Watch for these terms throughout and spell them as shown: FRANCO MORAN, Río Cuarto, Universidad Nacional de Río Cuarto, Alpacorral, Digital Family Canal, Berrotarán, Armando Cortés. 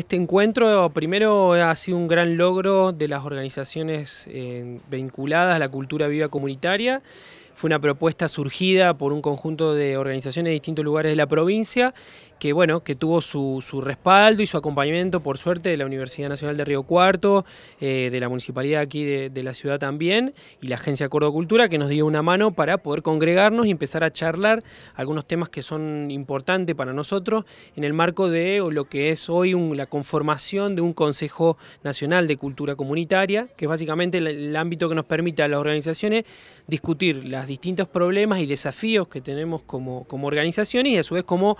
Este encuentro primero ha sido un gran logro de las organizaciones vinculadas a la cultura viva comunitaria. Fue una propuesta surgida por un conjunto de organizaciones de distintos lugares de la provincia que, bueno, que tuvo su respaldo y su acompañamiento, por suerte, de la Universidad Nacional de Río Cuarto, de la municipalidad aquí de la ciudad también, y la Agencia Acuerdo Cultura, que nos dio una mano para poder congregarnos y empezar a charlar algunos temas que son importantes para nosotros en el marco de lo que es hoy la conformación de un Consejo Nacional de Cultura Comunitaria, que es básicamente el ámbito que nos permite a las organizaciones discutir las distintos problemas y desafíos que tenemos como organizaciones, y a su vez como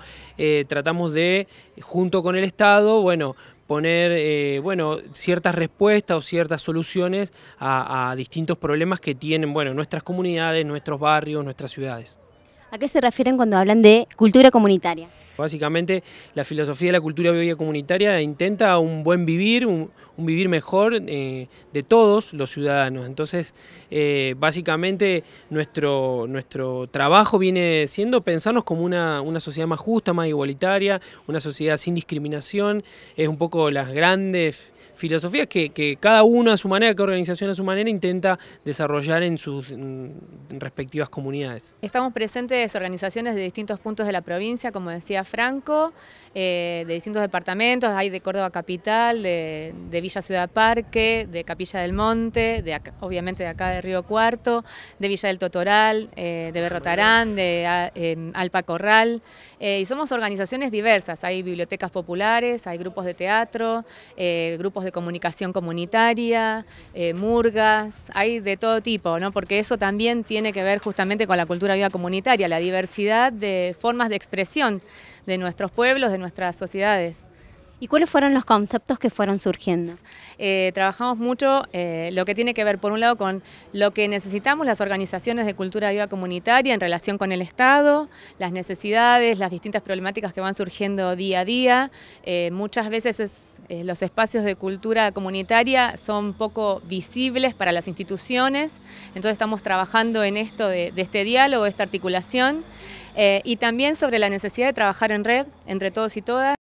tratamos de, junto con el Estado, bueno, poner ciertas respuestas o ciertas soluciones a distintos problemas que tienen, bueno, nuestras comunidades, nuestros barrios, nuestras ciudades. ¿A qué se refieren cuando hablan de cultura comunitaria? Básicamente, la filosofía de la cultura viva comunitaria intenta un buen vivir, un vivir mejor de todos los ciudadanos. Entonces, básicamente, nuestro trabajo viene siendo pensarnos como una sociedad más justa, más igualitaria, una sociedad sin discriminación. Es un poco las grandes filosofías que cada uno a su manera, cada organización a su manera, intenta desarrollar en sus respectivas comunidades. Estamos presentes organizaciones de distintos puntos de la provincia, como decía Franco, de distintos departamentos, hay de Córdoba Capital, de Villa Ciudad Parque, de Capilla del Monte, obviamente de acá de Río Cuarto, de Villa del Totoral, de Berrotarán, de Alpacorral, y somos organizaciones diversas, hay bibliotecas populares, hay grupos de teatro, grupos de comunicación comunitaria, murgas, hay de todo tipo, ¿no? Porque eso también tiene que ver justamente con la cultura viva comunitaria, la diversidad de formas de expresión de nuestros pueblos, de nuestras sociedades. ¿Y cuáles fueron los conceptos que fueron surgiendo? Trabajamos mucho lo que tiene que ver, por un lado, con lo que necesitamos las organizaciones de cultura viva comunitaria en relación con el Estado, las necesidades, las distintas problemáticas que van surgiendo día a día. Muchas veces los espacios de cultura comunitaria son poco visibles para las instituciones, entonces estamos trabajando en esto de este diálogo, esta articulación, y también sobre la necesidad de trabajar en red entre todos y todas.